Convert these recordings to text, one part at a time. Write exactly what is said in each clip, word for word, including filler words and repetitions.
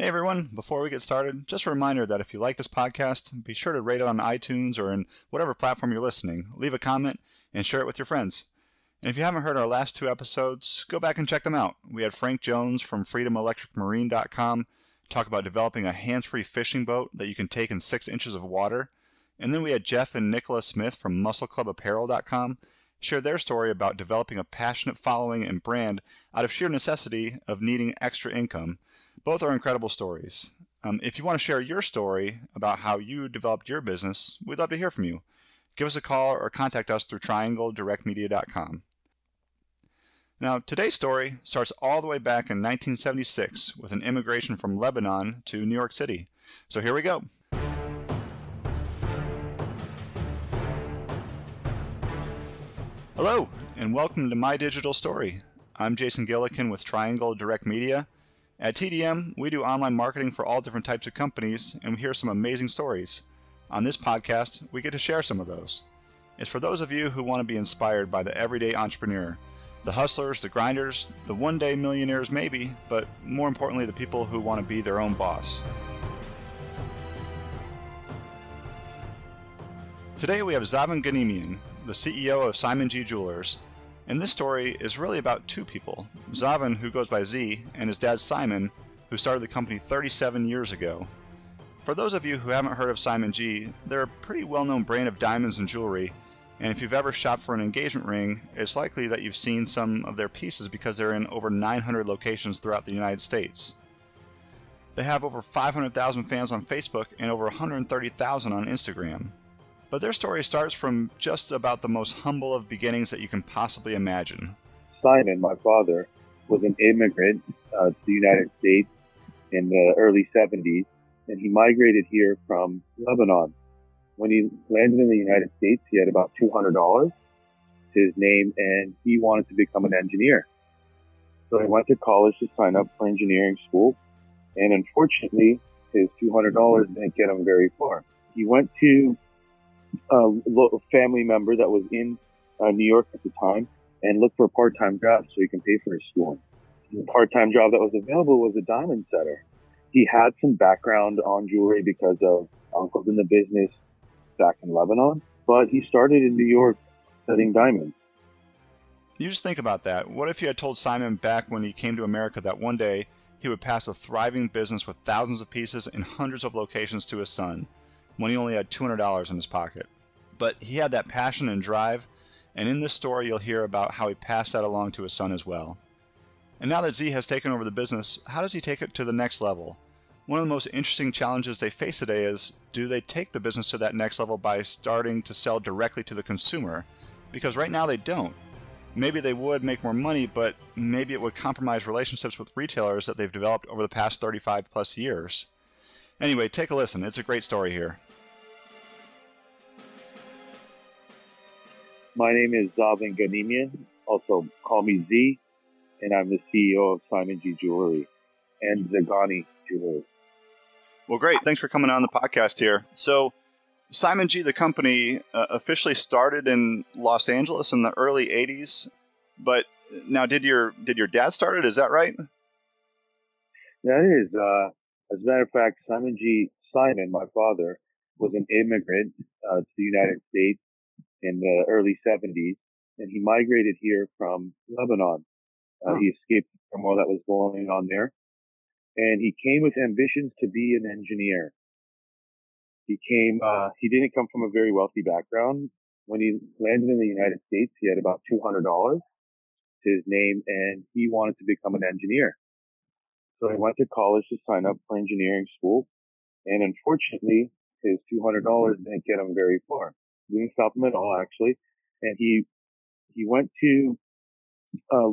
Hey everyone, before we get started, just a reminder that if you like this podcast, be sure to rate it on iTunes or in whatever platform you're listening, leave a comment, and share it with your friends. And if you haven't heard our last two episodes, go back and check them out. We had Frank Jones from Freedom Electric Marine dot com talk about developing a hands-free fishing boat that you can take in six inches of water. And then we had Jeff and Nicola Smith from Muscle Club Apparel dot com share their story about developing a passionate following and brand out of sheer necessity of needing extra income. Both are incredible stories. Um, if you want to share your story about how you developed your business, we'd love to hear from you. Give us a call or contact us through Triangle Direct Media dot com. Now, today's story starts all the way back in nineteen seventy-six with an immigration from Lebanon to New York City. So here we go. Hello, and welcome to My Digital Story. I'm Jason Gilliken with Triangle Direct Media. At T D M, we do online marketing for all different types of companies, and we hear some amazing stories. On this podcast, we get to share some of those. It's for those of you who want to be inspired by the everyday entrepreneur, the hustlers, the grinders, the one-day millionaires maybe, but more importantly, the people who want to be their own boss. Today we have Zaven Ghanimian, the C E O of Simon G. Jewelers, and this story is really about two people, Zaven, who goes by Z, and his dad Simon, who started the company thirty-seven years ago. For those of you who haven't heard of Simon G, they're a pretty well-known brand of diamonds and jewelry, and if you've ever shopped for an engagement ring, it's likely that you've seen some of their pieces because they're in over nine hundred locations throughout the United States. They have over five hundred thousand fans on Facebook and over one hundred thirty thousand on Instagram. But their story starts from just about the most humble of beginnings that you can possibly imagine. Simon, my father, was an immigrant uh, to the United States in the early seventies, and he migrated here from Lebanon. When he landed in the United States, he had about two hundred dollars to his name, and he wanted to become an engineer. So he went to college to sign up for engineering school, and unfortunately, his two hundred dollars didn't get him very far. He went to a family member that was in uh, New York at the time and looked for a part-time job so he can pay for his schooling. The part-time job that was available was a diamond setter. He had some background on jewelry because of uncles in the business back in Lebanon, but he started in New York setting diamonds. You just think about that. What if you had told Simon back when he came to America that one day he would pass a thriving business with thousands of pieces and hundreds of locations to his son, when he only had two hundred dollars in his pocket? But he had that passion and drive, and in this story you'll hear about how he passed that along to his son as well. And now that Z has taken over the business, how does he take it to the next level? One of the most interesting challenges they face today is, do they take the business to that next level by starting to sell directly to the consumer? Because right now they don't. Maybe they would make more money, but maybe it would compromise relationships with retailers that they've developed over the past thirty-five plus years. Anyway, take a listen. It's a great story here. My name is Zaven Ghanimian, also call me Z, and I'm the C E O of Simon G. Jewelry and Zhaghani Jewelry. Well, great. Thanks for coming on the podcast here. So Simon G., the company, uh, officially started in Los Angeles in the early eighties. But now, did your did your dad start it? Is that right? That is. Uh, as a matter of fact, Simon G., Simon, my father, was an immigrant uh, to the United States in the early seventies, and he migrated here from Lebanon. Uh, he escaped from all that was going on there, and he came with ambitions to be an engineer. He came, uh, he didn't come from a very wealthy background. When he landed in the United States, he had about two hundred dollars to his name, and he wanted to become an engineer. So he went to college to sign up for engineering school, and unfortunately, his two hundred dollars didn't get him very far. Didn't stop him at all, actually. And he he went to a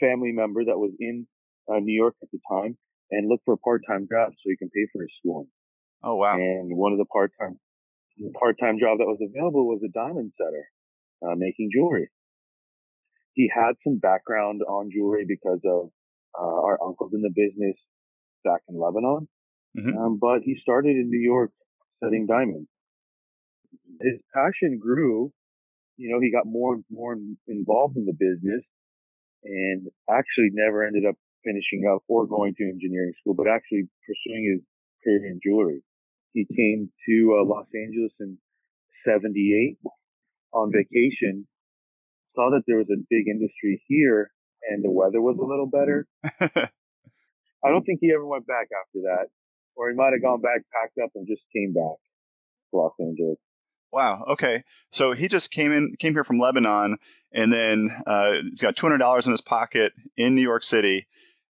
family member that was in uh, New York at the time and looked for a part-time job so he can pay for his schooling. Oh, wow. And one of the part-time the part-time job that was available was a diamond setter, uh, making jewelry. He had some background on jewelry because of uh, our uncles in the business back in Lebanon, mm-hmm. um, but he started in New York setting diamonds. His passion grew, you know, he got more and more involved in the business and actually never ended up finishing up or going to engineering school, but actually pursuing his career in jewelry. He came to uh, Los Angeles in seventy-eight on vacation, saw that there was a big industry here and the weather was a little better. I don't think he ever went back after that, or he might have gone back, packed up, and just came back to Los Angeles. Wow. Okay. So he just came in, came here from Lebanon, and then uh, he's got two hundred dollars in his pocket in New York City,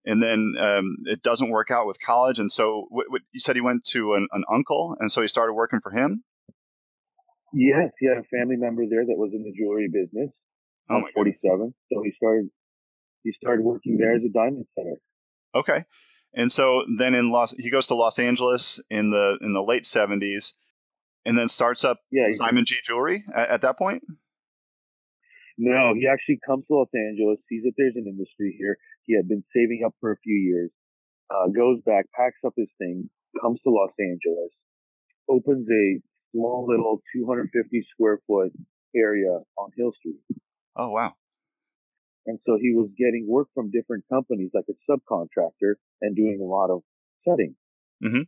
and then um, it doesn't work out with college. And so what, what, you said he went to an, an uncle, and so he started working for him? Yes. He had a family member there that was in the jewelry business. Oh, my forty-seven. So he started, he started working there as a diamond setter. Okay. And so then in Los, he goes to Los Angeles in the in the late seventies, and then starts up yeah, Simon G. Jewelry at, at that point? No, he actually comes to Los Angeles, sees that there's an industry here. He had been saving up for a few years, uh, goes back, packs up his things, comes to Los Angeles, opens a small little two hundred fifty square foot area on Hill Street. Oh, wow. And so he was getting work from different companies like a subcontractor and doing a lot of setting. Mm-hmm.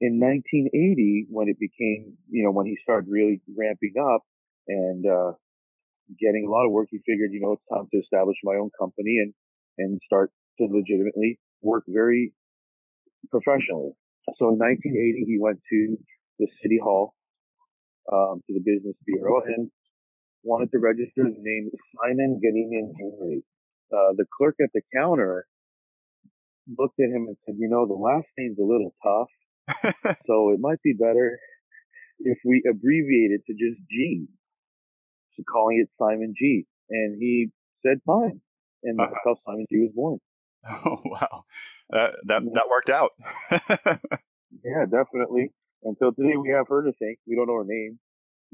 In nineteen eighty, when it became, you know, when he started really ramping up and uh, getting a lot of work, he figured, you know, it's time to establish my own company and, and start to legitimately work very professionally. So in nineteen eighty, he went to the City Hall, um, to the Business Bureau, and wanted to register his name Simon Ghanimian Jewelry. Uh, the clerk at the counter looked at him and said, you know, the last name's a little tough, so it might be better if we abbreviate it to just G. So calling it Simon G. And he said fine. And that's how Simon G was born. Oh, wow. Uh, that, that worked out. Yeah, definitely. And so today we have her to thank. We don't know her name.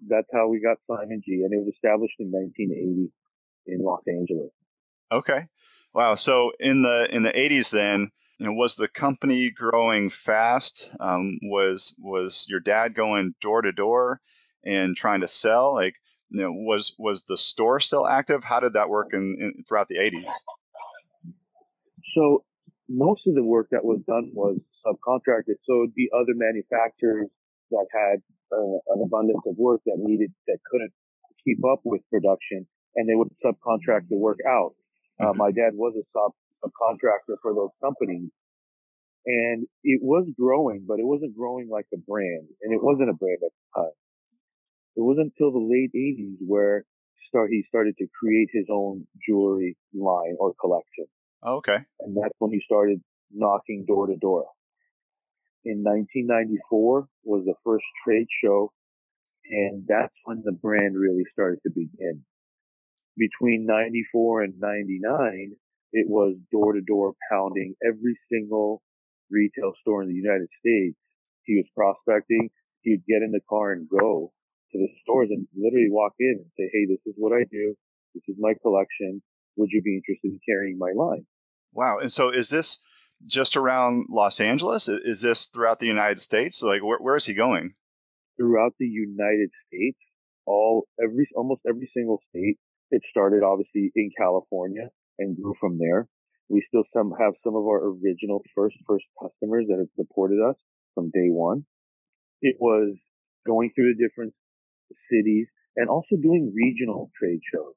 That's how we got Simon G, and it was established in nineteen eighty in Los Angeles. Okay, wow. So in the in the eighties, then, you know, was the company growing fast? Um, was was your dad going door to door and trying to sell? Like, you know, was was the store still active? How did that work in, in throughout the eighties? So most of the work that was done was subcontracted. So it'd be other manufacturers that had Uh, an abundance of work that needed, that couldn't keep up with production, and they would subcontract the work out. Uh, my dad was a sub subcontractor for those companies, and it was growing, but it wasn't growing like a brand, and it wasn't a brand at the time. It wasn't until the late eighties where start he started to create his own jewelry line or collection. Oh, okay, and that's when he started knocking door to door. In nineteen ninety-four was the first trade show, and that's when the brand really started to begin. Between ninety-four and ninety-nine, it was door-to-door pounding every single retail store in the United States. He was prospecting. He'd get in the car and go to the stores and literally walk in and say, hey, this is what I do. This is my collection. Would you be interested in carrying my line? Wow. And so is this just around Los Angeles? Is this throughout the United States? Like, where, where is he going? Throughout the United States, all every almost every single state. It started obviously in California and grew from there. We still some have some of our original first first customers that have supported us from day one. It was going through the different cities and also doing regional trade shows.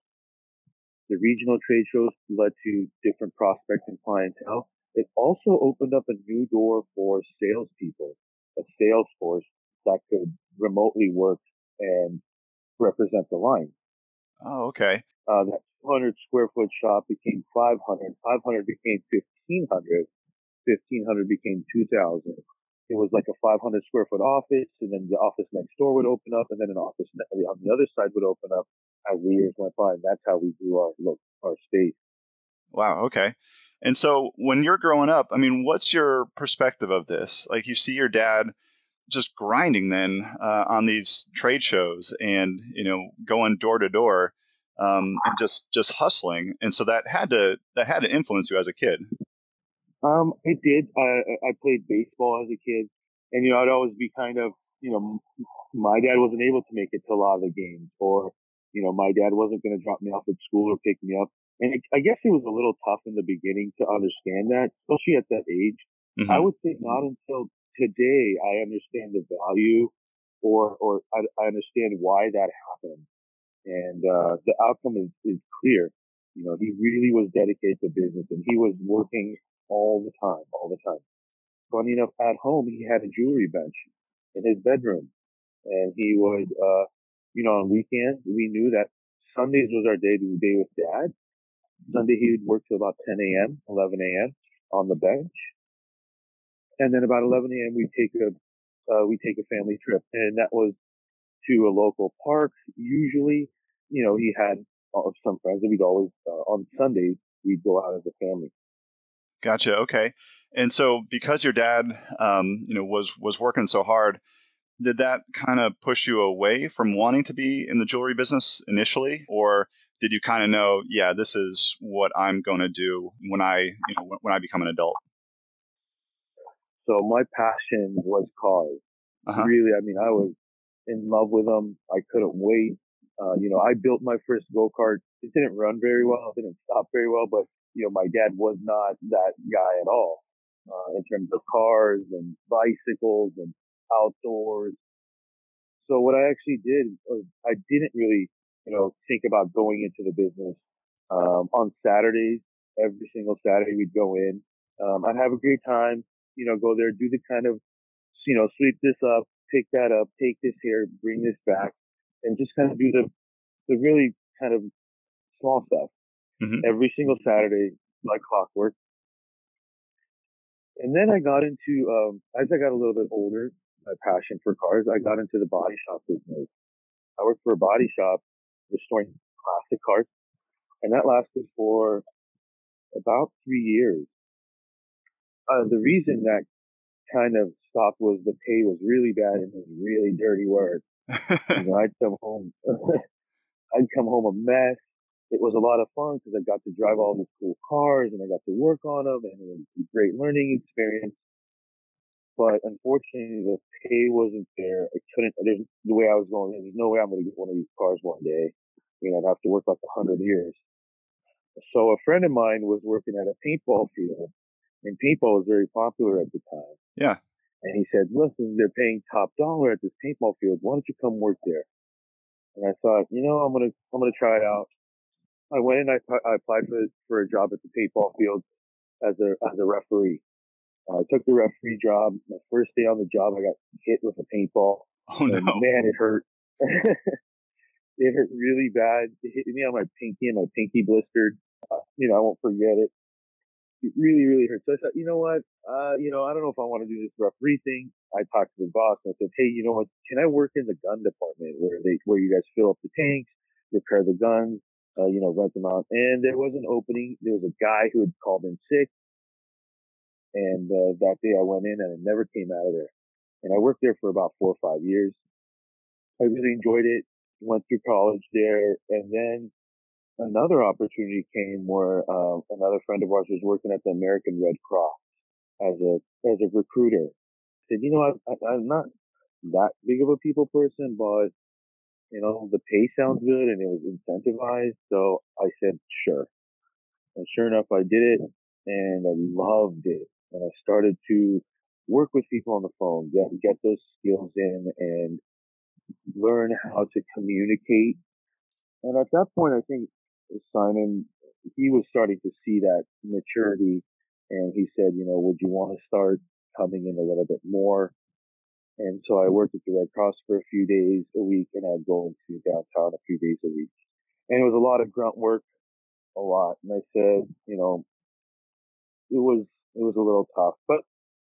The regional trade shows led to different prospects and clientele. It also opened up a new door for salespeople, a sales force that could remotely work and represent the line. Oh, okay. Uh, that two hundred square foot shop became five hundred. five hundred became fifteen hundred. fifteen hundred became two thousand. It was like a five hundred square foot office, and then the office next door would open up, and then an office on the other side would open up as the years went by. And that's how we grew our look, our space. Wow. Okay. And so when you're growing up, I mean, what's your perspective of this? Like, you see your dad just grinding then uh, on these trade shows and, you know, going door to door um, and just, just hustling. And so that had to that had to influence you as a kid. Um, it did. I, I played baseball as a kid. And, you know, I'd always be kind of, you know, my dad wasn't able to make it to a lot of the games, or, you know, my dad wasn't going to drop me off at school or pick me up. And it, I guess it was a little tough in the beginning to understand that, especially at that age. Mm-hmm. I would say not until today I understand the value or, or I, I understand why that happened. And uh, the outcome is, is clear. You know, he really was dedicated to business, and he was working all the time, all the time. Funny enough, at home, he had a jewelry bench in his bedroom. And he would, uh, you know, on weekends, we knew that Sundays was our day to day with Dad. Sunday, he would work till about ten a.m., eleven a.m. on the bench. And then about eleven a.m., we'd take a, uh, we'd take a family trip. And that was to a local park. Usually, you know, he had uh, some friends that we'd always, uh, on Sundays, we'd go out as a family. Gotcha. Okay. And so because your dad, um, you know, was, was working so hard, did that kind of push you away from wanting to be in the jewelry business initially? Or did you kind of know, yeah, this is what I'm going to do when I, you know, when I become an adult? So my passion was cars. Uh-huh. Really, I mean, I was in love with them. I couldn't wait. Uh, you know, I built my first go-kart. It didn't run very well. It didn't stop very well. But, you know, my dad was not that guy at all uh, in terms of cars and bicycles and outdoors. So what I actually did was I didn't really, you know, think about going into the business. Um, on Saturdays, every single Saturday we'd go in. Um, I'd have a great time, you know, go there, do the kind of, you know, sweep this up, pick that up, take this here, bring this back, and just kind of do the, the really kind of small stuff. Mm-hmm. Every single Saturday, like clockwork. And then I got into, um, as I got a little bit older, my passion for cars, I got into the body shop business. I worked for a body shop restoring classic cars, and that lasted for about three years. Uh, the reason that kind of stopped was the pay was really bad and it was really dirty work. You know, I'd come home, I'd come home a mess. It was a lot of fun because I got to drive all these cool cars and I got to work on them, and it was a great learning experience. But unfortunately, the pay wasn't there. I couldn't, there's, the way I was going, there's no way I'm going to get one of these cars one day. You know, I'd have to work like a hundred years. So a friend of mine was working at a paintball field, and paintball was very popular at the time. Yeah. And he said, listen, they're paying top dollar at this paintball field. Why don't you come work there? And I thought, you know, I'm going to, I'm going to try it out. I went and I, I applied for, for a job at the paintball field as a, as a referee. Uh, I took the referee job. My first day on the job, I got hit with a paintball. Oh, no. And man, it hurt. It hurt really bad. It hit me on my pinky, and my pinky blistered. Uh, you know, I won't forget it. It really, really hurt. So I thought, you know what? Uh, you know, I don't know if I want to do this referee thing. I talked to the boss, and I said, hey, you know what? Can I work in the gun department where they, where you guys fill up the tanks, repair the guns, uh, you know, rent them out? And there was an opening. There was a guy who had called in sick. And uh, that day I went in and I never came out of there. And I worked there for about four or five years. I really enjoyed it. Went through college there. And then another opportunity came where uh, another friend of ours was working at the American Red Cross as a as a recruiter. I said, you know, I, I, I'm not that big of a people person, but, you know, the pay sounds good and it was incentivized. So I said, sure. And sure enough, I did it. And I loved it. And I started to work with people on the phone, get, get those skills in and learn how to communicate. And at that point, I think Simon, he was starting to see that maturity. And he said, you know, would you want to start coming in a little bit more? And so I worked at the Red Cross for a few days a week, and I'd go into downtown a few days a week. And it was a lot of grunt work, a lot. And I said, you know, It was, it was a little tough, but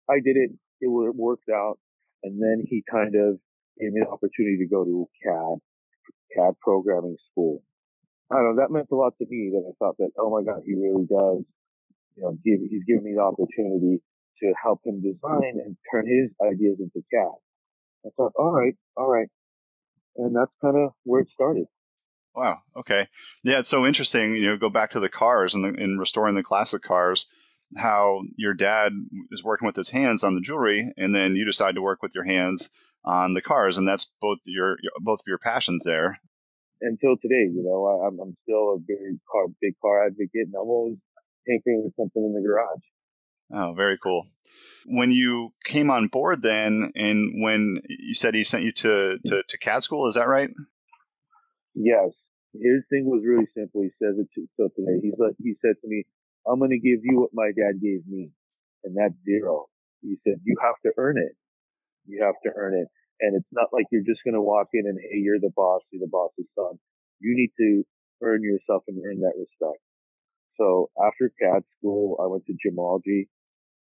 I did it. It worked out. And then he kind of gave me the opportunity to go to C A D, C A D programming school. I don't know. That meant a lot to me that I thought that, oh my God, he really does, you know, give, he's giving me the opportunity to help him design and turn his ideas into C A D. I thought, all right, all right. And that's kind of where it started. Wow. Okay. Yeah. It's so interesting. You know, go back to the cars and, the, and restoring the classic cars. How your dad is working with his hands on the jewelry, and then you decide to work with your hands on the cars, and that's both your both of your passions there. until today, you know, I, I'm, I'm still a very car, big car advocate, and I'm always tinkering with something in the garage. Oh, very cool. When you came on board then, and when you said he sent you to, to, to C A D school, is that right? Yes. His thing was really simple. He says it to, so today. He's like, he said to me, I'm going to give you what my dad gave me, and that's zero. He said, you have to earn it. You have to earn it. And it's not like you're just going to walk in and, hey, you're the boss, you're the boss's son. You need to earn yourself and earn that respect. So after C A D school, I went to gemology.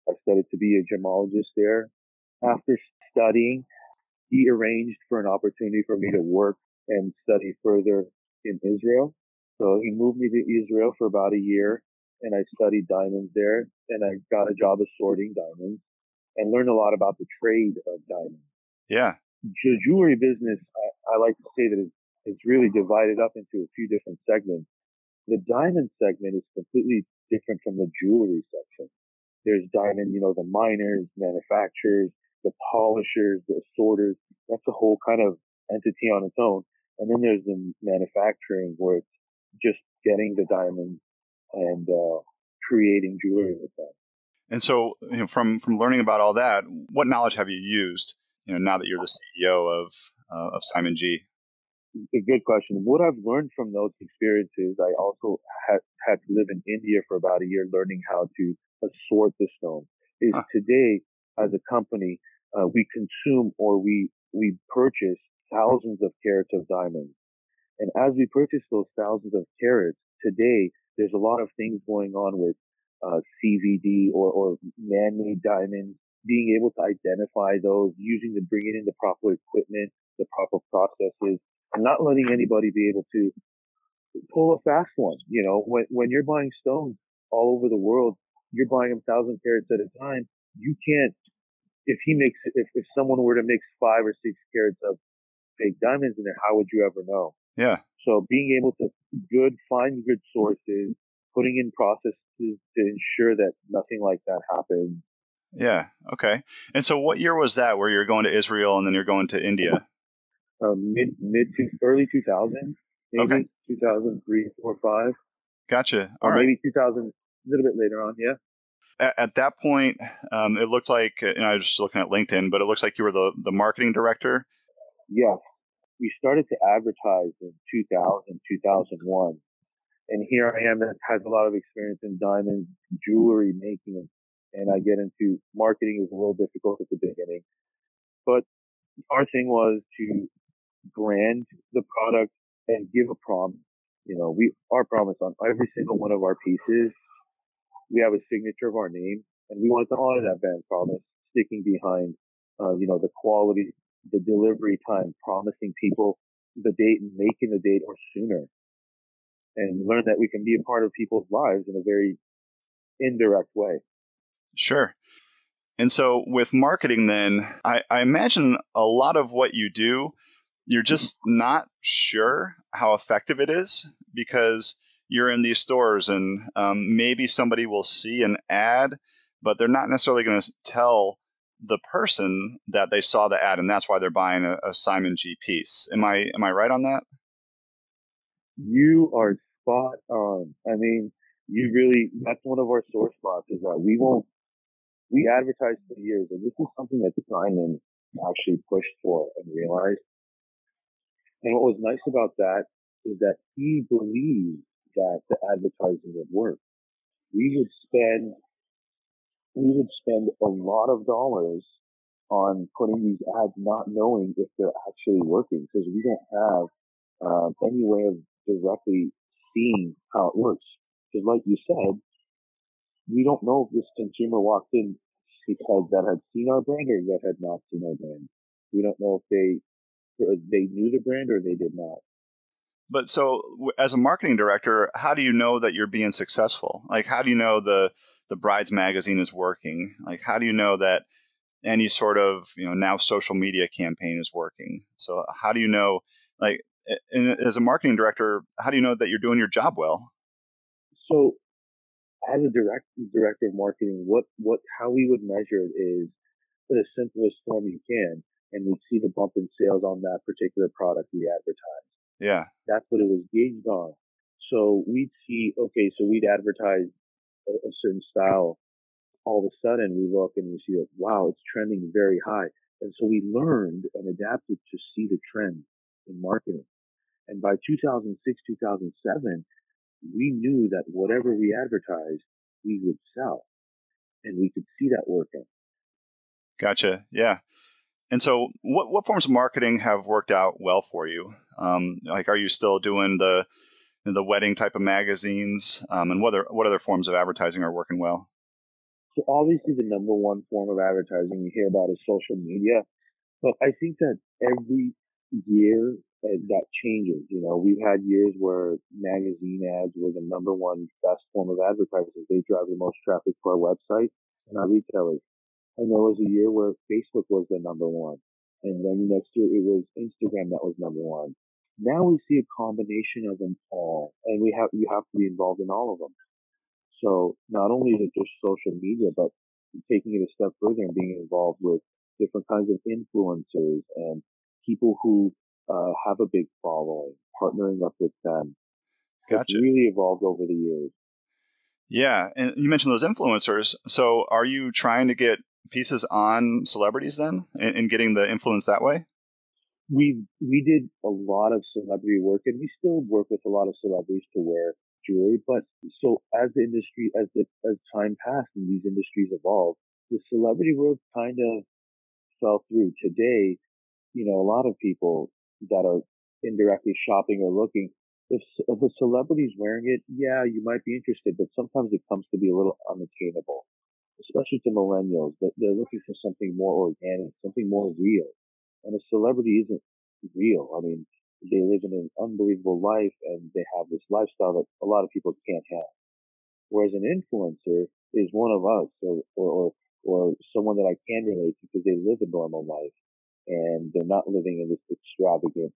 I studied to be a gemologist there. After studying, he arranged for an opportunity for me to work and study further in Israel. So he moved me to Israel for about a year, and I studied diamonds there, and I got a job of sorting diamonds and learned a lot about the trade of diamonds. Yeah. The jewelry business, I, I like to say that it's really divided up into a few different segments. The diamond segment is completely different from the jewelry section. There's diamond, you know, the miners, manufacturers, the polishers, the sorters. That's a whole kind of entity on its own. And then there's the manufacturing, where it's just getting the diamonds and uh, creating jewelry with them. And so, you know, from from learning about all that, what knowledge have you used, you know, now that you're the C E O of uh, of Simon G? A good question. What I've learned from those experiences, I also had, had to live in India for about a year learning how to sort the stone. Is huh. Today, as a company, uh, we consume or we we purchase thousands of carats of diamonds. And as we purchase those thousands of carats, today, there's a lot of things going on with uh, C V D or, or man-made diamonds, being able to identify those, using the bringing in the proper equipment, the proper processes, and not letting anybody be able to pull a fast one. You know, when when you're buying stones all over the world, you're buying them thousand carats at a time. You can't, if he makes, if, if someone were to mix five or six carats of fake diamonds in there, how would you ever know? Yeah. So being able to good, find good sources, putting in processes to ensure that nothing like that happens. Yeah. Okay. And so what year was that where you're going to Israel and then you're going to India? Uh, mid, mid to early two thousands, maybe okay. two thousand three, four, five. Gotcha. All or right. Maybe two thousand, a little bit later on, yeah. At, at that point, um, it looked like, and I was just looking at LinkedIn, but it looks like you were the, the marketing director. Yeah. We started to advertise in two thousand, two thousand one. And here I am that has a lot of experience in diamond jewelry making. And I get into marketing is a little difficult at the beginning. But our thing was to brand the product and give a promise. You know, we our promise on every single one of our pieces. We have a signature of our name, and we wanted to honor that brand promise, sticking behind, uh, you know, the quality, the delivery time, promising people the date and making the date or sooner, and learn that we can be a part of people's lives in a very indirect way. Sure. And so with marketing then, I, I imagine a lot of what you do, you're just not sure how effective it is because you're in these stores and um, maybe somebody will see an ad, but they're not necessarily going to tell the person that they saw the ad, and that's why they're buying a, a Simon G piece. Am I am I right on that? You are spot on. I mean, you really, that's one of our sore spots is that we won't, we advertised for years, and this is something that Simon actually pushed for and realized. And what was nice about that is that he believed that the advertising would work. We would spend, we would spend a lot of dollars on putting these ads, not knowing if they're actually working, because we don't have uh, any way of directly seeing how it works. Because, like you said, we don't know if this consumer walked in because that had seen our brand or that had not seen our brand. We don't know if they if they knew the brand or they did not. But so as a marketing director, how do you know that you're being successful? Like, how do you know the, the Bride's magazine is working? Like, how do you know that any sort of, you know, now social media campaign is working? So how do you know, like, and as a marketing director, how do you know that you're doing your job well? So as a direct, director of marketing, what, what, how we would measure it is the simplest form you can. And we'd see the bump in sales on that particular product we advertise. Yeah. That's what it was gauged on. So we'd see, okay, so we'd advertise a, a certain style. All of a sudden we look and we see that, wow, it's trending very high. And so we learned and adapted to see the trend in marketing. And by two thousand six, two thousand seven, we knew that whatever we advertised, we would sell. And we could see that working. Gotcha. Yeah. And so what, what forms of marketing have worked out well for you? Um, like, are you still doing the the wedding type of magazines? Um, and what other, what other forms of advertising are working well? So obviously the number one form of advertising you hear about is social media. But I think that every year that changes. You know, we've had years where magazine ads were the number one best form of advertising. They drive the most traffic to our website and our retailers. And there was a year where Facebook was the number one. And then next year it was Instagram that was number one. Now we see a combination of them all. And we have, you have to be involved in all of them. So not only is it just social media, but taking it a step further and being involved with different kinds of influencers and people who uh, have a big following, partnering up with them. Gotcha. It's really evolved over the years. Yeah. And you mentioned those influencers. So are you trying to get pieces on celebrities then and, and getting the influence that way? We, we did a lot of celebrity work, and we still work with a lot of celebrities to wear jewelry. But so as the industry, as the, as time passed and these industries evolved, the celebrity world kind of fell through. Today, you know, a lot of people that are indirectly shopping or looking, if, if a celebrity's wearing it, yeah, you might be interested, but sometimes it comes to be a little unattainable, especially to millennials, that they're looking for something more organic, something more real. And a celebrity isn't real. I mean, they live in an unbelievable life and they have this lifestyle that a lot of people can't have. Whereas an influencer is one of us, or, or, or someone that I can relate to because they live a normal life and they're not living in this extravagant,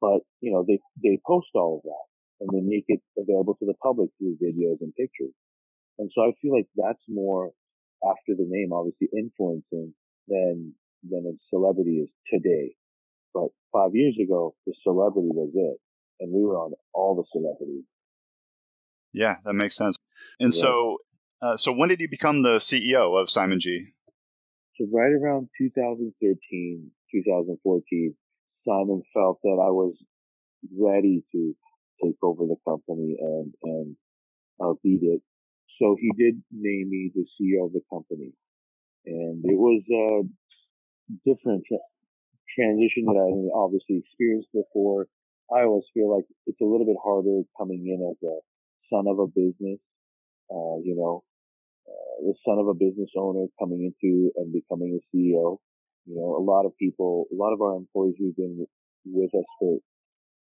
but you know, they, they post all of that and they make it available to the public through videos and pictures. And so I feel like that's more after the name, obviously, influencing than, than a celebrity is today. But five years ago, the celebrity was it, and we were on all the celebrities. Yeah, that makes sense. And yeah. so, uh, so when did you become the C E O of Simon G? So right around twenty thirteen, twenty fourteen, Simon felt that I was ready to take over the company and and uh, lead it. So he did name me the C E O of the company, and it was a different tra- transition that I had obviously experienced before. I always feel like it's a little bit harder coming in as a son of a business, uh, you know, uh, the son of a business owner coming into and becoming a C E O. You know, a lot of people, a lot of our employees who've been with, with us for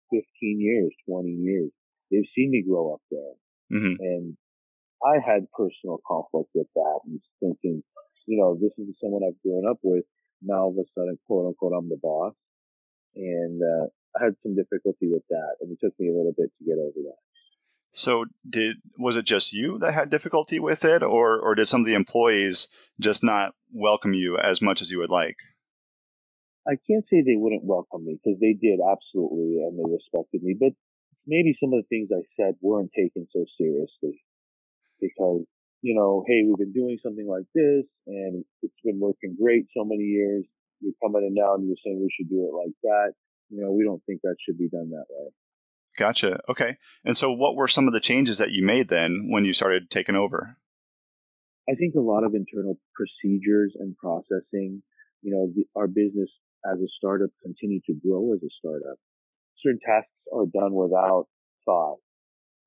fifteen years, twenty years, they've seen me grow up there, mm-hmm. and I had personal conflict with that and thinking, you know, this is someone I've grown up with. Now all of a sudden, quote unquote, I'm the boss. And uh, I had some difficulty with that. And it took me a little bit to get over that. So did, was it just you that had difficulty with it? Or, or did some of the employees just not welcome you as much as you would like? I can't say they wouldn't welcome me, because they did, absolutely. And they respected me. But maybe some of the things I said weren't taken so seriously. Because, you know, hey, we've been doing something like this and it's been working great so many years. You're coming in now and you're saying we should do it like that. You know, we don't think that should be done that way. Gotcha. Okay. And so what were some of the changes that you made then when you started taking over? I think a lot of internal procedures and processing. You know, the, our business as a startup continued to grow as a startup. Certain tasks are done without thought,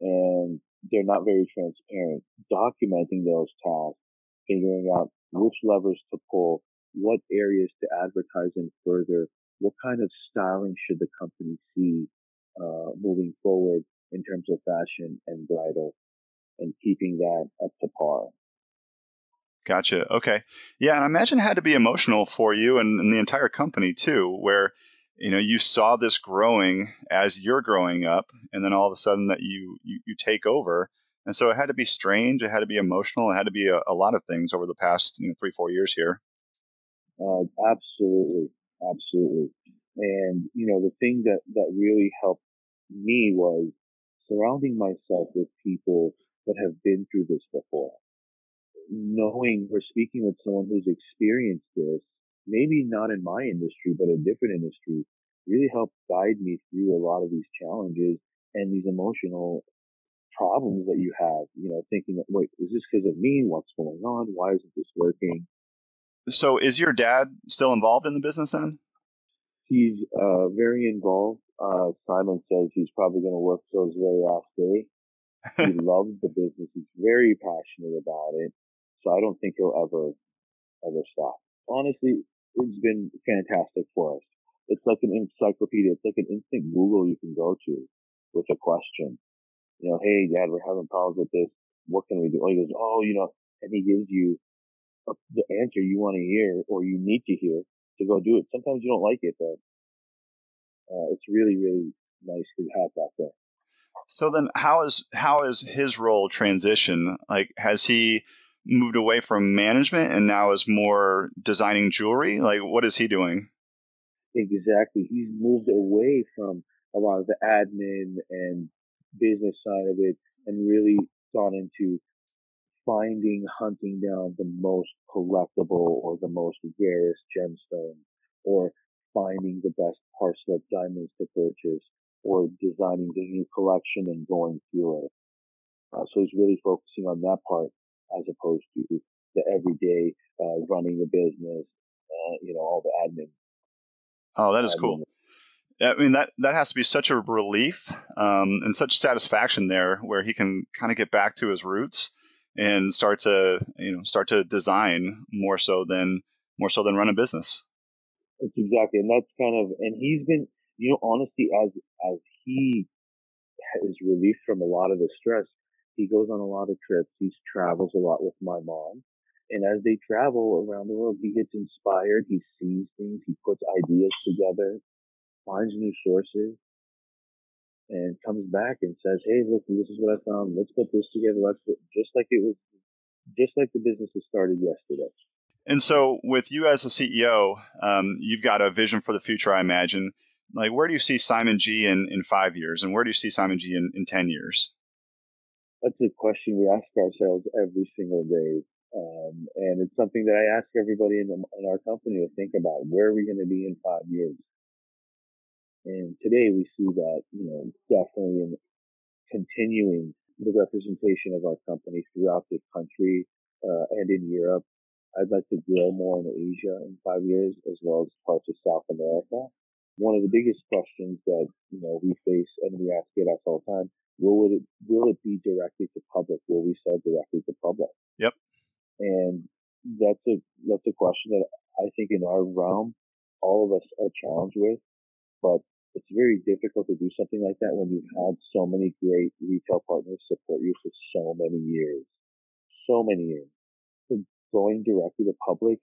and they're not very transparent. Documenting those tasks, figuring out which levers to pull, what areas to advertise in further, what kind of styling should the company see uh moving forward in terms of fashion and bridal, and keeping that up to par. Gotcha. Okay. Yeah, and I imagine it had to be emotional for you and, and the entire company too, where you know, you saw this growing as you're growing up, and then all of a sudden that you, you, you take over. And so it had to be strange. It had to be emotional. It had to be a, a lot of things over the past you know, three, four years here. Uh, absolutely. Absolutely. And, you know, the thing that, that really helped me was surrounding myself with people that have been through this before. Knowing we're speaking with someone who's experienced this, maybe not in my industry, but a different industry, really helped guide me through a lot of these challenges and these emotional problems that you have, you know, thinking that, wait, is this because of me? What's going on? Why isn't this working? So is your dad still involved in the business then? He's uh, very involved. Uh, Simon says he's probably going to work till his very last day. He loves the business. He's very passionate about it. So I don't think he'll ever, ever stop. Honestly, it's been fantastic for us. It's like an encyclopedia. It's like an instant Google you can go to with a question. You know, hey, Dad, we're having problems with this. What can we do? Oh, he goes, oh, you know, and he gives you a, the answer you want to hear or you need to hear to go do it. Sometimes you don't like it, but uh, it's really, really nice to have that there. So then how is how is his role transition? Like, has he moved away from management and now is more designing jewelry? Like, what is he doing? Exactly. He's moved away from a lot of the admin and business side of it and really gone into finding, hunting down the most collectible or the most rarest gemstone, or finding the best parcel of diamonds to purchase, or designing the new collection and going through it. Uh, so he's really focusing on that part as opposed to the everyday uh, running the business, uh, you know, all the admin. Oh, that is admin. Cool. I mean, that, that has to be such a relief um, and such satisfaction there, where he can kind of get back to his roots and start to, you know, start to design more so than more so than run a business. That's exactly. And that's kind of, and he's been, you know, honestly, as as he is released from a lot of the stress, he goes on a lot of trips. He travels a lot with my mom. And as they travel around the world, he gets inspired. He sees things. He puts ideas together, finds new sources, and comes back and says, hey, look, this is what I found. Let's put this together. Let's put, just like it was, just like the business was started yesterday. And so with you as a C E O, um, you've got a vision for the future, I imagine. Like, where do you see Simon G in, in five years? And where do you see Simon G in, in ten years? That's a question we ask ourselves every single day. Um, and it's something that I ask everybody in, the, in our company to think about. Where are we going to be in five years? And today we see that, you know, definitely in continuing the representation of our company throughout the country uh, and in Europe. I'd like to grow more in Asia in five years, as well as parts of South America. One of the biggest questions that, you know, we face and we ask it us all the time, will it will it be directly to public? Will we sell directly to public? Yep. And that's a that's a question that I think in our realm all of us are challenged with, but it's very difficult to do something like that when you've had so many great retail partners support you for so many years. So many years. So going directly to public,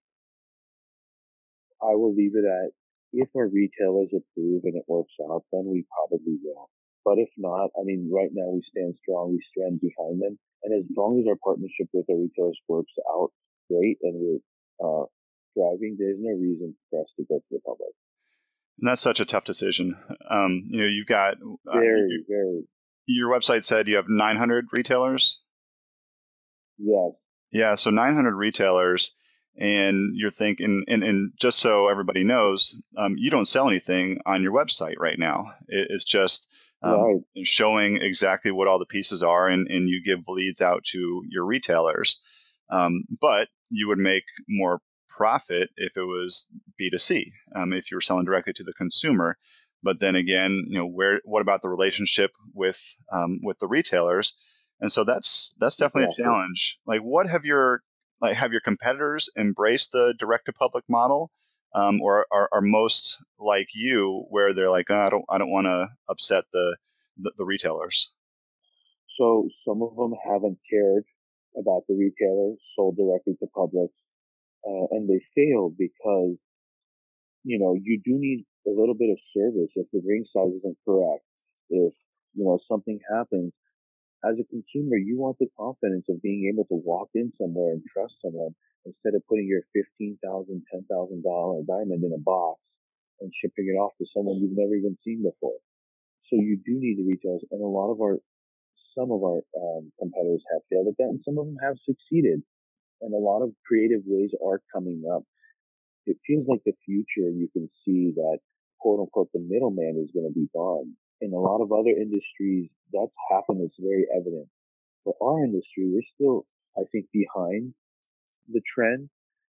I will leave it at, if our retailers approve and it works out, then we probably will. But if not, I mean, right now we stand strong, we stand behind them. And as long as our partnership with our retailers works out great and we're uh, thriving, there's no reason for us to go to the public. And that's such a tough decision. Um, you know, you've got... Uh, very, you, very. Your website said you have nine hundred retailers? Yes. Yeah, so nine hundred retailers. And you're thinking, and, and just so everybody knows, um, you don't sell anything on your website right now. It, it's just um, right. showing exactly what all the pieces are, and, and you give leads out to your retailers. Um, but you would make more profit if it was B two C, um, if you were selling directly to the consumer. But then again, you know, where? What about the relationship with um, with the retailers? And so that's that's definitely yeah. a challenge. Like, what have your Like, have your competitors embrace the direct-to-public model, um, or are, are most like you, where they're like, oh, I don't, I don't want to upset the, the the retailers? So some of them haven't cared about the retailer, sold directly to public, uh, and they failed because, you know, you do need a little bit of service if the ring size isn't correct, if you know something happens. As a consumer, you want the confidence of being able to walk in somewhere and trust someone instead of putting your fifteen thousand dollars, ten thousand dollars diamond in a box and shipping it off to someone you've never even seen before. So you do need the retailers, and a lot of our, some of our um, competitors have failed at that, and some of them have succeeded. And a lot of creative ways are coming up. It feels like the future, you can see that, quote unquote, the middleman is going to be gone. In a lot of other industries, that's happened. It's very evident. For our industry, we're still, I think, behind the trend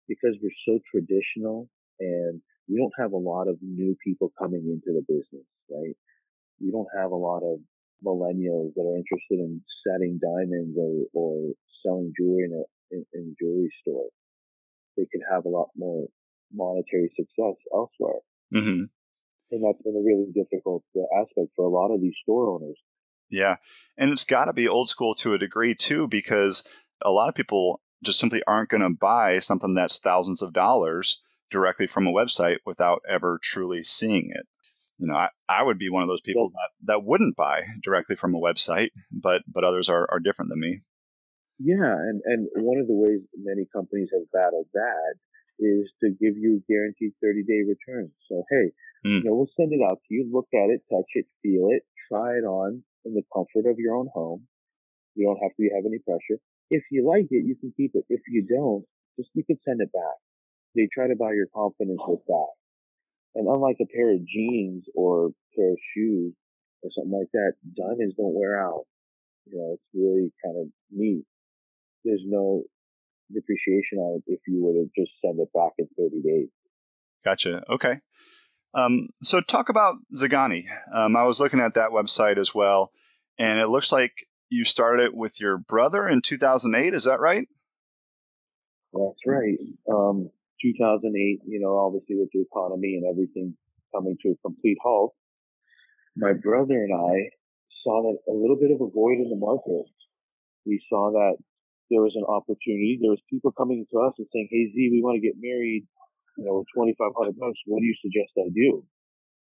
because we're so traditional and we don't have a lot of new people coming into the business, right? We don't have a lot of millennials that are interested in setting diamonds or, or selling jewelry in a, in, in a jewelry store. They could have a lot more monetary success elsewhere. Mm-hmm. And that's been a really difficult aspect for a lot of these store owners. Yeah. And it's got to be old school to a degree, too, because a lot of people just simply aren't going to buy something that's thousands of dollars directly from a website without ever truly seeing it. You know, I, I would be one of those people yeah. that, that wouldn't buy directly from a website, but but others are, are different than me. Yeah. And, and one of the ways many companies have battled that is to give you guaranteed thirty-day returns. So, hey, mm. you know, we'll send it out to you. Look at it, touch it, feel it, try it on in the comfort of your own home. You don't have to have any pressure. If you like it, you can keep it. If you don't, just you can send it back. They try to buy your confidence with that. And unlike a pair of jeans or a pair of shoes or something like that, diamonds don't wear out. You know, it's really kind of neat. There's no depreciation on it if you were to just send it back in thirty days. Gotcha. Okay. Um, so talk about Zhaghani. Um, I was looking at that website as well, and it looks like you started it with your brother in two thousand eight. Is that right? That's right. Um, two thousand eight, you know, obviously with the economy and everything coming to a complete halt, my brother and I saw that a little bit of a void in the market. We saw that there was an opportunity. There was people coming to us and saying, "Hey, Z, we want to get married, you know, with twenty-five hundred bucks. What do you suggest I do?"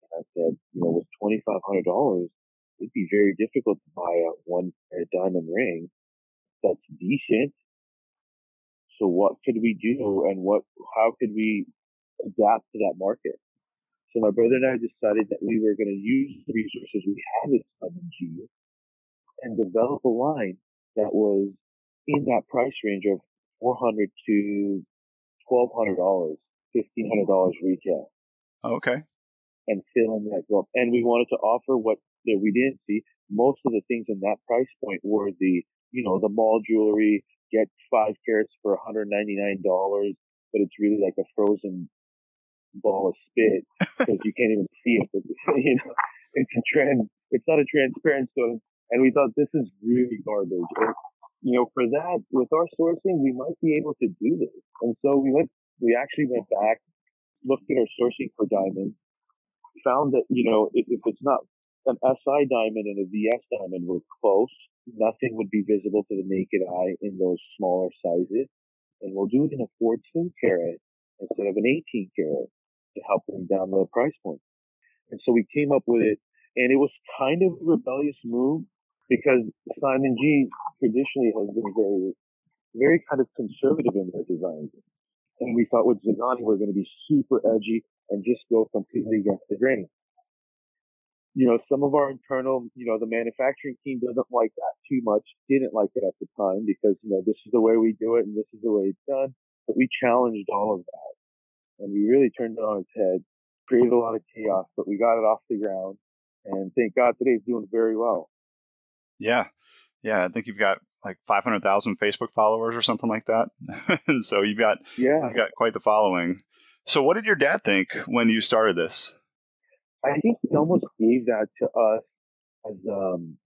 And I said, you know, with twenty-five hundred dollars, it'd be very difficult to buy a one a diamond ring that's decent. So what could we do, and what, how could we adapt to that market? So my brother and I decided that we were going to use the resources we had at Simon G and develop a line that was in that price range of four hundred dollars to twelve hundred dollars, fifteen hundred dollars retail. Okay. And fill in that gap. And we wanted to offer what that we didn't see. Most of the things in that price point were the, you know, the mall jewelry, get five carats for one hundred ninety-nine dollars, but it's really like a frozen ball of spit because you can't even see it. But, you know, it's a trend. It's not a transparent stone. And we thought, this is really garbage. And, you know, for that, with our sourcing, we might be able to do this. And so we went, we actually went back, looked at our sourcing for diamonds, found that, you know, if, if it's not an S I diamond and a V S diamond were close, nothing would be visible to the naked eye in those smaller sizes. And we'll do it in a fourteen carat instead of an eighteen carat to help them down the price point. And so we came up with it, and it was kind of a rebellious move, because Simon G traditionally has been very, very kind of conservative in their designs. And we thought with Zhaghani, we're going to be super edgy and just go completely against the grain. You know, some of our internal, you know, the manufacturing team doesn't like that too much, didn't like it at the time because, you know, this is the way we do it and this is the way it's done. But we challenged all of that. And we really turned it on its head, created a lot of chaos, but we got it off the ground. And thank God today it's doing very well. Yeah. Yeah. I think you've got like five hundred thousand Facebook followers or something like that. And so you've got, yeah. you've got quite the following. So what did your dad think when you started this? I think he almost gave that to us as a um,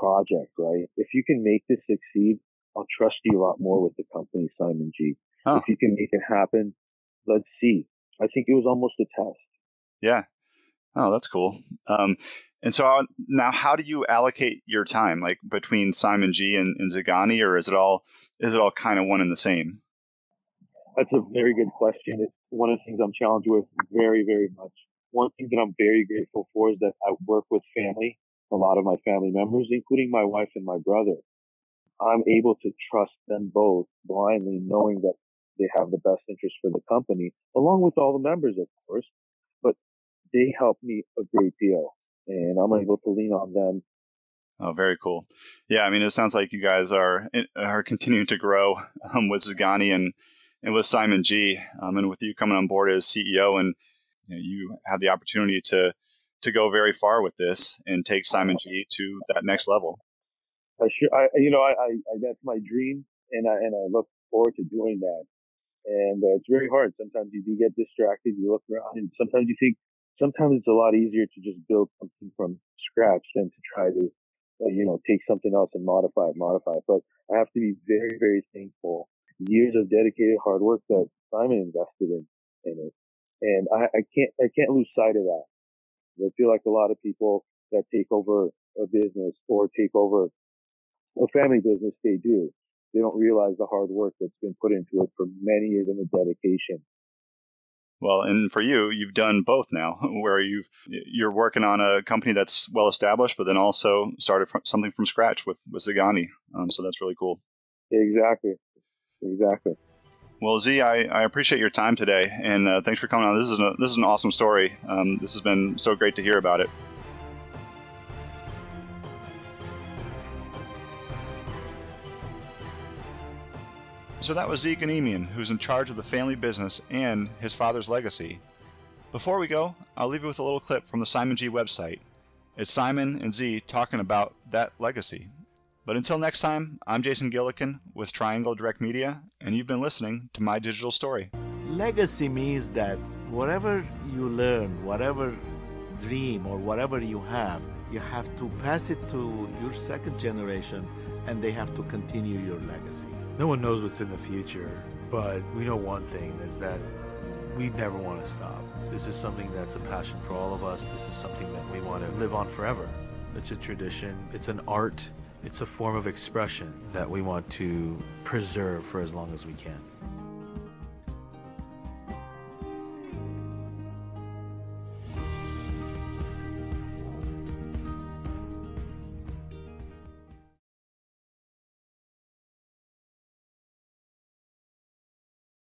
project, right? If you can make this succeed, I'll trust you a lot more with the company, Simon G. Huh. If you can make it happen, let's see. I think it was almost a test. Yeah. Oh, that's cool. Um, and so now how do you allocate your time, like between Simon G and, and Zhaghani, or is it all is it all kind of one and the same? That's a very good question. It's one of the things I'm challenged with very, very much. One thing that I'm very grateful for is that I work with family, a lot of my family members, including my wife and my brother. I'm able to trust them both blindly, knowing that they have the best interest for the company, along with all the members, of course. But they help me a great deal. and I'm able to lean on them. Oh, very cool. Yeah, I mean, it sounds like you guys are are continuing to grow um, with Zhaghani and, and with Simon G. Um, and with you coming on board as C E O, and you know, you have the opportunity to to go very far with this and take Simon G to that next level. I sure, I, you know, I, I, I that's my dream, and I and I look forward to doing that. And uh, it's very hard. Sometimes you do get distracted. You look around, and sometimes you think. Sometimes it's a lot easier to just build something from scratch than to try to, uh, you know, take something else and modify it, modify it. But I have to be very, very thankful. Years of dedicated hard work that Simon invested in, in it, and I, I can't, I can't lose sight of that. I feel like a lot of people that take over a business or take over a family business, they do. They don't realize the hard work that's been put into it for many years and the dedication. Well, and for you, you've done both now, where you've, you're working on a company that's well established, but then also started from, something from scratch with, with Zhaghani. Um, so that's really cool. Exactly. Exactly. Well, Z, I, I appreciate your time today, and uh, thanks for coming on. This is, a, this is an awesome story. Um, this has been so great to hear about it. So that was Zaven Ghanimian, who's in charge of the family business and his father's legacy. Before we go, I'll leave you with a little clip from the Simon G website. It's Simon and Z talking about that legacy. But until next time, I'm Jason Gilliken with Triangle Direct Media, and you've been listening to My Digital Story. Legacy means that whatever you learn, whatever dream or whatever you have, you have to pass it to your second generation, and they have to continue your legacy. No one knows what's in the future, but we know one thing, is that we never want to stop. This is something that's a passion for all of us. This is something that we want to live on forever. It's a tradition, it's an art, it's a form of expression that we want to preserve for as long as we can.